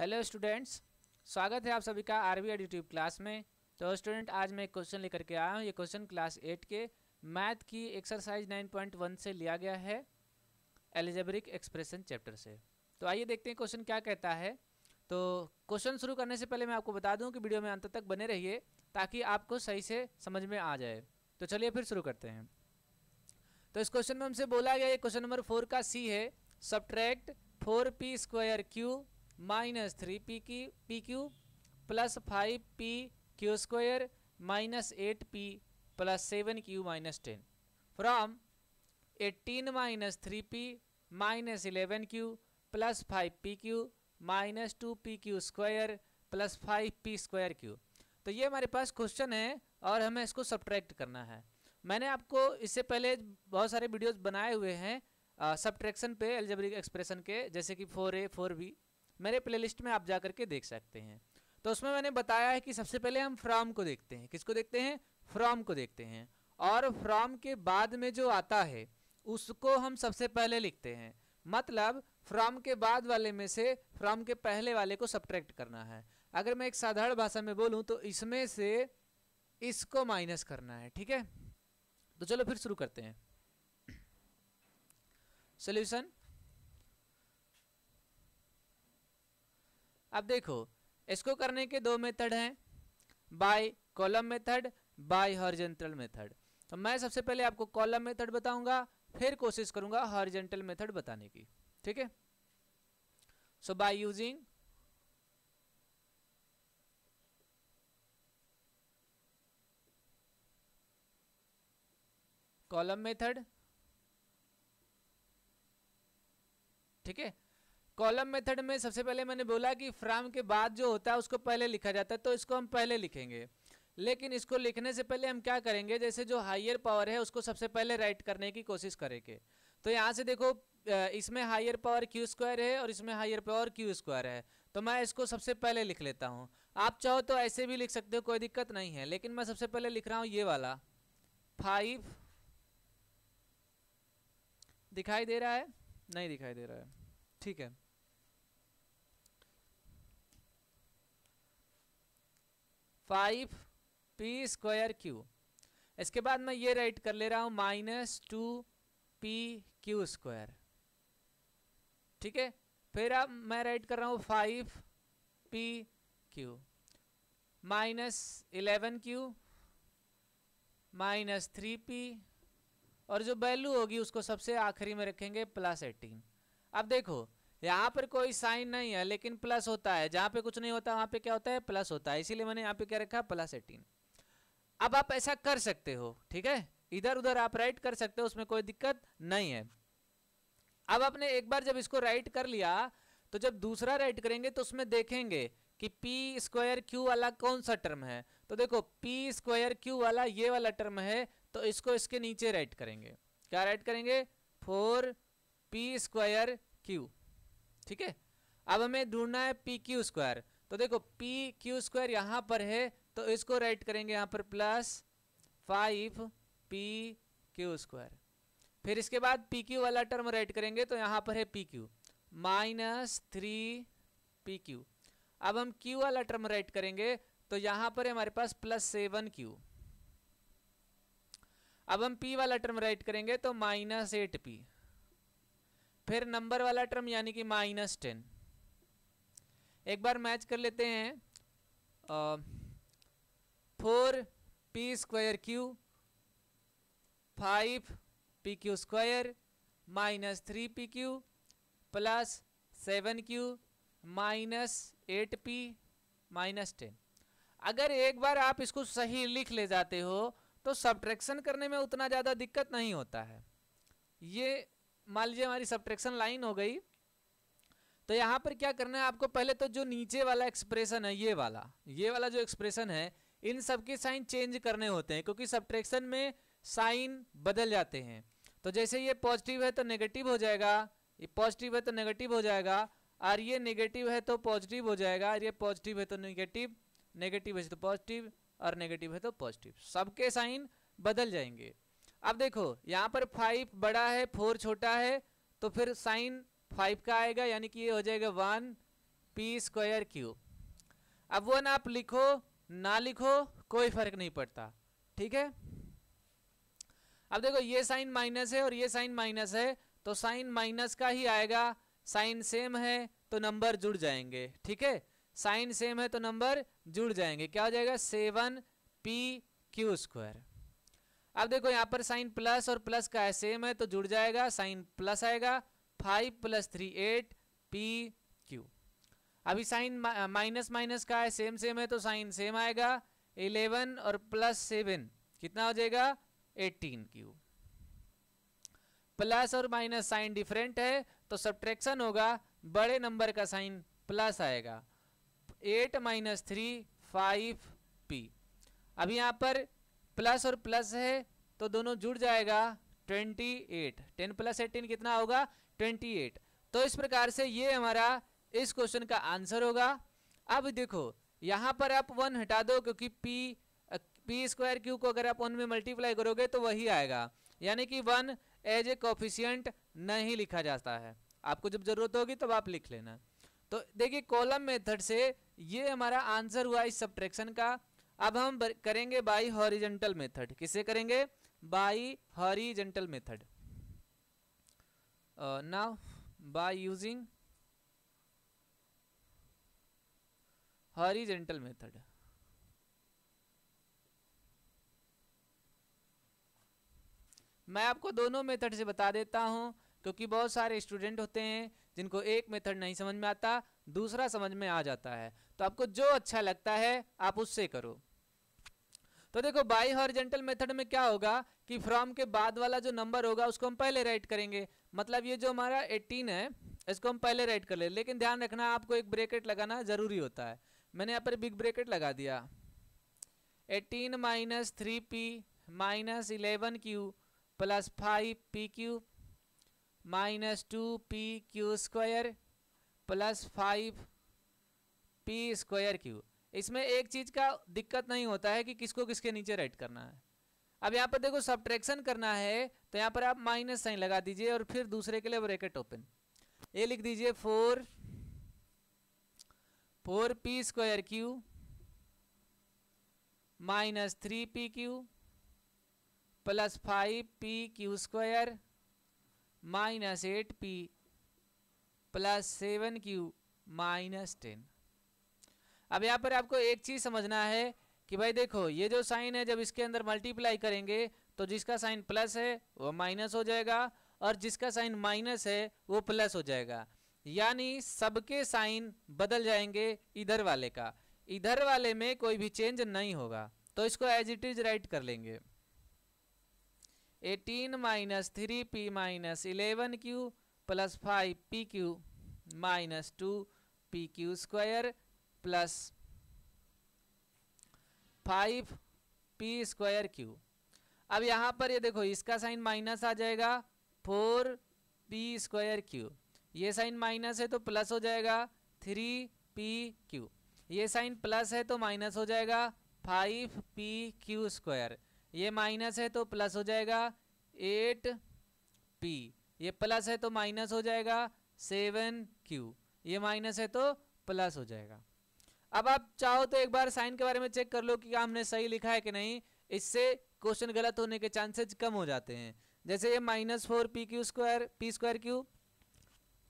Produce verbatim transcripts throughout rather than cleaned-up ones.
Hello students, स्वागत है आप सभी का R V Ed YouTube class में। तो स्टूडेंट आज मैं एक क्वेश्चन लेकर के आया हूँ। ये क्वेश्चन क्लास एट के मैथ की एक्सरसाइज नाइन पॉइंट वन से लिया गया है, एलजेब्रिक एक्सप्रेशन चैप्टर से। तो आइए देखते हैं क्वेश्चन क्या कहता है। तो क्वेश्चन शुरू करने से पहले मैं आपको बता दूँ कि वीडियो में अंत तक बने रहिए ताकि आपको सही से समझ में आ जाए। तो चलिए फिर शुरू करते हैं। तो इस क्वेश्चन में हमसे बोला गया, ये क्वेश्चन नंबर फोर का सी है, subtract four P square Q minus three P की P Q plus five P Q square minus eight P plus seven Q minus ten from eighteen minus three P minus eleven Q plus five P Q minus two P Q square plus five P square Q. तो ये हमारे पास question है और हमें इसको subtract करना है। मैंने आपको इससे पहले बहुत सारे वीडियोस बनाए हुए हैं सब्ट्रैक्शन पे एल्जेब्रिक एक्सप्रेशन के, जैसे कि फोर ए फोर बी मेरे प्लेलिस्ट में आप जा करके देख सकते हैं। तो उसमें मैंने बताया है कि सबसे पहले हम फ्रॉम को देखते हैं। किसको देखते हैं? फ्रॉम को देखते हैं। और फ्रॉम के बाद में जो आता है उसको हम सबसे पहले लिखते हैं, मतलब फ्रॉम के बाद वाले में से फ्रॉम के पहले वाले को सब्ट्रैक्ट करना है। अगर मैं एक साधारण भाषा में बोलूँ तो इसमें से इसको माइनस करना है। ठीक है, तो चलो फिर शुरू करते हैं। सॉल्यूशन अब देखो, इसको करने के दो मेथड हैं, by column method, by horizontal method. तो मैं सबसे पहले आपको कॉलम मेथड बताऊंगा, फिर कोशिश करूंगा हॉरिजॉन्टल मेथड बताने की। ठीक है, so by using column method, ठीक है। कॉलम मेथड में सबसे पहले मैंने बोला कि फ्रॉम के बाद जो होता है उसको पहले लिखा जाता है, तो इसको हम पहले लिखेंगे। लेकिन इसको लिखने से पहले हम क्या करेंगे, जैसे जो हायर पावर है उसको सबसे पहले राइट करने की कोशिश करेंगे। तो यहाँ से देखो, इसमें हायर पावर क्यू स्क्वायर है और इसमें हायर पावर क्यू स्क्वायर है, तो मैं इसको सबसे पहले लिख लेता हूँ। आप चाहो तो ऐसे भी लिख सकते हो, कोई दिक्कत नहीं है, लेकिन मैं सबसे पहले लिख रहा हूँ ये वाला फाइव। दिखाई दे रहा है? नहीं दिखाई दे रहा है, ठीक है। फाइव पी स्क्वायर क्यू, इसके बाद मैं ये राइट कर ले रहा हूँ minus two P Q square, ठीक है। फिर अब मैं राइट कर रहा हूँ five P Q minus eleven Q minus three P, और जो वैल्यू होगी उसको सबसे आखिरी में रखेंगे प्लस एटीन। अब देखो, यहाँ पर कोई साइन नहीं है लेकिन प्लस होता है, जहाँ पे कुछ नहीं होता वहाँ पे क्या होता है, प्लस होता है, इसीलिए मैंने यहाँ पे क्या रखा, प्लस एटीन। अब आप ऐसा कर सकते हो, ठीक है, इधर उधर आप राइट कर सकते हो, उसमें कोई दिक्कत नहीं है। अब आपने एक बार जब इसको राइट कर लिया तो जब दूसरा राइट करेंगे तो उसमें देखेंगे कि पी स्क्वायर क्यू वाला कौन सा टर्म है। तो देखो पी स्क्वायर क्यू वाला ये वाला टर्म है, तो इसको इसके नीचे राइट करेंगे। क्या राइट करेंगे? फोर पी स्क्वायर क्यू, ठीक है। अब हमें ढूंढना है पी क्यू स्क्वायर, तो देखो पी क्यू स्क्वायर यहाँ पर है, तो इसको राइट करेंगे यहाँ पर plus five P Q square. फिर इसके बाद पी क्यू वाला टर्म राइट करेंगे, तो यहाँ पर है P Q minus three P Q. अब हम क्यू वाला टर्म राइट करेंगे, तो यहाँ पर हमारे पास प्लस सेवन क्यू। अब हम p वाला टर्म राइट करेंगे तो माइनस एट पी, फिर नंबर वाला टर्म यानी कि माइनस टेन। एक बार मैच कर लेते हैं, four P square Q five P Q square minus three P Q plus seven Q minus eight P minus ten. अगर एक बार आप इसको सही लिख ले जाते हो तो सब्ट्रैक्शन करने में उतना ज़्यादा दिक्कत नहीं होता है। ये मान लीजिए हमारी सब्ट्रैक्शन लाइन हो गई, तो यहाँ पर क्या करना है आपको, पहले तो जो नीचे वाला एक्सप्रेशन है, ये वाला ये वाला जो एक्सप्रेशन है, इन सब के साइन चेंज करने होते हैं, क्योंकि सब्ट्रैक्शन में साइन बदल जाते हैं। तो जैसे ये पॉजिटिव है तो नेगेटिव हो जाएगा, ये पॉजिटिव है तो नेगेटिव हो जाएगा, और ये नेगेटिव है तो पॉजिटिव हो जाएगा, और ये पॉजिटिव है तो नेगेटिव, नेगेटिव है तो पॉजिटिव, और नेगेटिव है तो पॉजिटिव, सबके साइन बदल जाएंगे। अब देखो यहाँ पर फाइव बड़ा है, फोर छोटा है, तो फिर साइन फाइव का आएगा, यानी कि ये हो जाएगा वन पी स्क्वायर क्यू। अब वो ना आप लिखो ना लिखो कोई फर्क नहीं पड़ता, ठीक है। अब देखो ये साइन माइनस है और ये साइन माइनस है तो साइन माइनस का ही आएगा, साइन सेम है तो नंबर जुड़ जाएंगे, ठीक है। साइन सेम है तो नंबर जुड़ जाएंगे, क्या हो जाएगा सेवन पी क्यू स्क्वायर। अब देखो यहाँ पर साइन प्लस और प्लस का है सेम है तो जुड़ जाएगा, साइन प्लस आएगा, five plus three eight P Q. अभी साइन माइनस माइनस का है सेम सेम है तो साइन सेम आएगा, इलेवन और प्लस सेवन कितना हो जाएगा एटीन क्यू। प्लस और माइनस साइन डिफरेंट है तो सब्ट्रैक्शन होगा, बड़े नंबर का साइन प्लस आएगा, eight minus three five P. अब यहाँ पर प्लस और प्लस है तो दोनों जुड़ जाएगा twenty eight, ten plus eighteen कितना होगा ट्वेंटी एट। तो इस प्रकार से ये हमारा इस क्वेश्चन का आंसर होगा। अब देखो यहाँ पर आप वन हटा दो क्योंकि पी पी स्क्वायर क्यू को अगर आप वन में मल्टीप्लाई करोगे तो वही आएगा, यानी कि वन एज ए कोफिशिएंट नहीं लिखा जाता है, आपको जब जरूरत होगी तब आप लिख लेना। तो देखिए कॉलम मेथड से ये हमारा आंसर हुआ इस सब्ट्रैक्शन का। अब हम करेंगे बाई हॉरिजेंटल मेथड, किसे करेंगे by horizontal method. Now by using horizontal method, मैं आपको दोनों मेथड से बता देता हूं क्योंकि बहुत सारे स्टूडेंट होते हैं जिनको एक मेथड नहीं समझ में आता, दूसरा समझ में आ जाता है, तो आपको जो अच्छा लगता है आप उससे करो। तो देखो बाई हॉरिजेंटल मेथड में क्या होगा कि फ्रॉम के बाद वाला जो नंबर होगा उसको हम पहले राइट करेंगे, मतलब ये जो हमारा एटीन है इसको हम पहले राइट कर ले, लेकिन ध्यान रखना आपको एक ब्रेकेट लगाना जरूरी होता है। मैंने यहाँ पर बिग ब्रेकेट लगा दिया, eighteen minus three P minus eleven Q plus five P Q minus two P Q square plus five P square Q. इसमें एक चीज़ का दिक्कत नहीं होता है कि किसको किसके नीचे राइट करना है। अब यहाँ पर देखो सब्ट्रैक्शन करना है तो यहाँ पर आप माइनस साइन लगा दीजिए और फिर दूसरे के लिए ब्रैकेट ओपन, ये लिख दीजिए four four P square Q minus three P Q plus five P Q square minus eight P plus seven Q minus ten. अब यहाँ पर आपको एक चीज़ समझना है कि भाई देखो ये जो साइन है जब इसके अंदर मल्टीप्लाई करेंगे तो जिसका साइन प्लस है वो माइनस हो जाएगा और जिसका साइन माइनस है वो प्लस हो जाएगा, यानी सबके साइन बदल जाएंगे इधर वाले का, इधर वाले में कोई भी चेंज नहीं होगा। तो इसको एज इट इज राइट कर लेंगे, eighteen minus three P minus eleven Q plus five P Q minus two P Q square plus five P square Q. अब यहाँ पर ये देखो इसका साइन माइनस आ जाएगा, फोर पी स्क्वायर क्यू, ये साइन माइनस है तो प्लस हो जाएगा थ्री पी क्यू, ये साइन प्लस है तो माइनस हो जाएगा फाइव पी क्यू स्क्वायर, ये माइनस है तो प्लस हो जाएगा एट पी, ये प्लस है तो माइनस हो जाएगा सेवन क्यू, ये माइनस है तो प्लस हो जाएगा। अब आप चाहो तो एक बार साइन के बारे में चेक कर लो कि हमने सही लिखा है कि नहीं, इससे क्वेश्चन गलत होने के चांसेज कम हो जाते हैं। जैसे ये minus four P Q square P square Q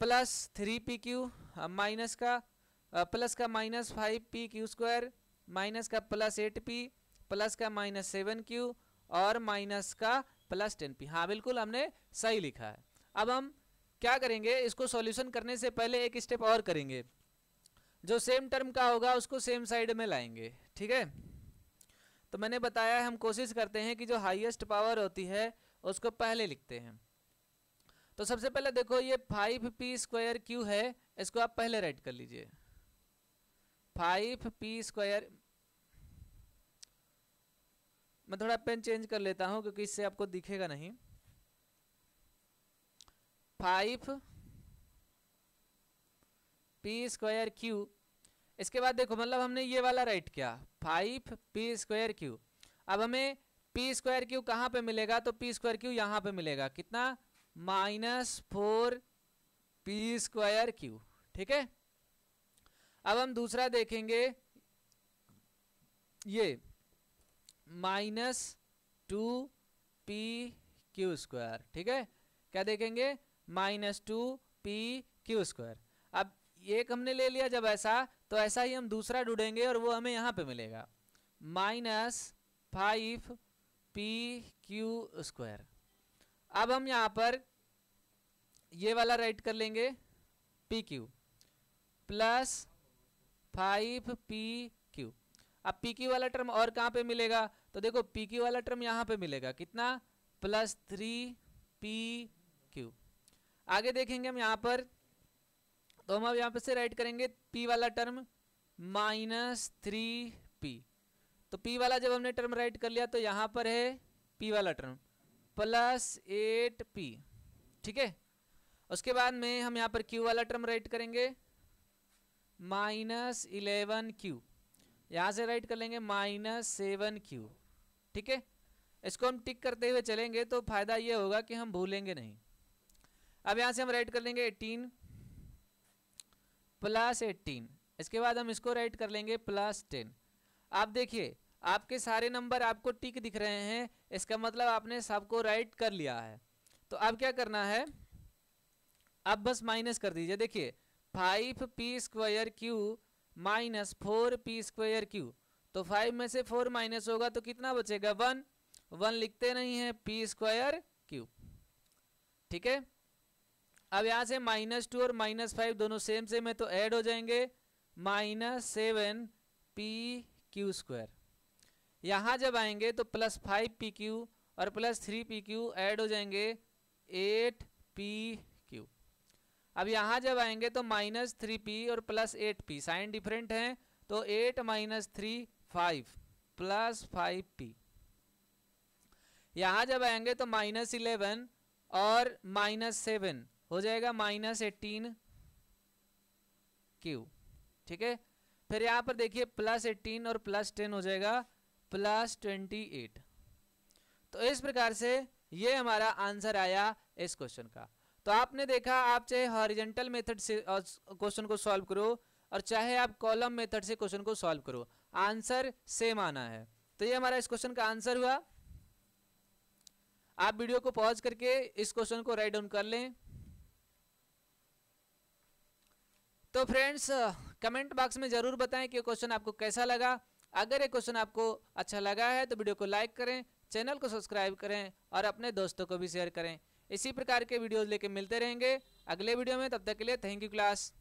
plus three P Q minus का प्लस का minus five P Q square minus का प्लस एट पी प्लस का माइनस सेवन क्यू और माइनस का प्लस टेन पी, हाँ बिल्कुल हमने सही लिखा है। अब हम क्या करेंगे, इसको सॉल्यूशन करने से पहले एक स्टेप और करेंगे, जो सेम टर्म का होगा उसको सेम साइड में लाएंगे, ठीक है। तो मैंने बताया है हम कोशिश करते हैं कि जो हाईएस्ट पावर होती है उसको पहले लिखते हैं। तो सबसे पहले देखो ये फाइव पी स्क्वायर क्यू है, इसको आप पहले राइट कर लीजिए, फाइव पी स्क्वायर। मैं थोड़ा पेन चेंज कर लेता हूँ क्योंकि इससे आपको दिखेगा नहीं, फाइव पी स्क्वायर क्यू। इसके बाद देखो मतलब हमने ये वाला राइट किया, फाइव पी स्क्वायर क्यू। अब हमें पी स्क्वायर क्यू कहाँ पे मिलेगा, तो पी स्क्वायर क्यू यहाँ पे मिलेगा, कितना minus four P square Q, ठीक है। अब हम दूसरा देखेंगे, ये minus two P Q square, ठीक है। क्या देखेंगे? Minus two P Q square. अब एक हमने ले लिया जब ऐसा, तो ऐसा ही हम दूसरा ढूंढेंगे और वो हमें यहाँ पे मिलेगा minus five P Q square. अब हम यहाँ पर ये वाला राइट कर लेंगे P Q plus five P Q. अब पी क्यू वाला टर्म और कहाँ पे मिलेगा? तो देखो पी क्यू वाला टर्म यहाँ पे मिलेगा, कितना? Plus three P Q. आगे देखेंगे हम यहाँ पर, तो हम अब यहाँ पे से राइट करेंगे p वाला टर्म माइनस थ्री पी। तो p वाला जब हमने टर्म राइट कर लिया तो यहाँ पर है p वाला टर्म प्लस एट पी, ठीक है। उसके बाद में हम यहाँ पर q वाला टर्म राइट करेंगे माइनस इलेवन क्यू। यहाँ से राइट कर लेंगे माइनस सेवन क्यू, ठीक है। इसको हम टिक करते हुए चलेंगे तो फ़ायदा ये होगा कि हम भूलेंगे नहीं। अब यहाँ से हम राइट कर लेंगे एटीन प्लस एटीन। इसके बाद हम इसको राइट कर लेंगे प्लस टेन। आप देखिए आपके सारे नंबर आपको टिक दिख रहे हैं, इसका मतलब आपने सबको राइट कर लिया है। तो अब क्या करना है, अब बस माइनस कर दीजिए। देखिए five P square Q minus four P square Q, तो फाइव में से फोर माइनस होगा तो कितना बचेगा? वन। वन लिखते नहीं है, पी स्क्वायर क्यू, ठीक है। अब यहाँ से माइनस टू और माइनस फाइव दोनों सेम सेम है तो ऐड हो जाएंगे minus seven P Q square. यहाँ जब आएंगे तो प्लस फाइव पी क्यू और plus three P Q add हो जाएंगे एट पी क्यू। अब यहाँ जब आएंगे तो माइनस थ्री पी और plus eight P, sign different हैं तो eight minus three five plus five P. यहाँ जब आएंगे तो माइनस इलेवन और माइनस सेवन हो जाएगा माइनस एटीन क्यू, ठीक है। फिर यहाँ पर देखिए प्लस एटीन और प्लस टेन हो जाएगा प्लस ट्वेंटी एट। तो इस प्रकार से ये हमारा आंसर आया इस क्वेश्चन का। तो आपने देखा, आप चाहे हॉरिजेंटल मेथड से क्वेश्चन को सॉल्व करो और चाहे आप कॉलम मेथड से क्वेश्चन को सॉल्व करो, आंसर सेम आना है। तो ये हमारा इस क्वेश्चन का आंसर हुआ। आप वीडियो को पॉज करके इस क्वेश्चन को राइट डाउन कर लें। तो फ्रेंड्स कमेंट बॉक्स में ज़रूर बताएं कि क्वेश्चन आपको कैसा लगा। अगर ये क्वेश्चन आपको अच्छा लगा है तो वीडियो को लाइक करें, चैनल को सब्सक्राइब करें और अपने दोस्तों को भी शेयर करें। इसी प्रकार के वीडियोस लेके मिलते रहेंगे अगले वीडियो में। तब तक के लिए थैंक यू क्लास।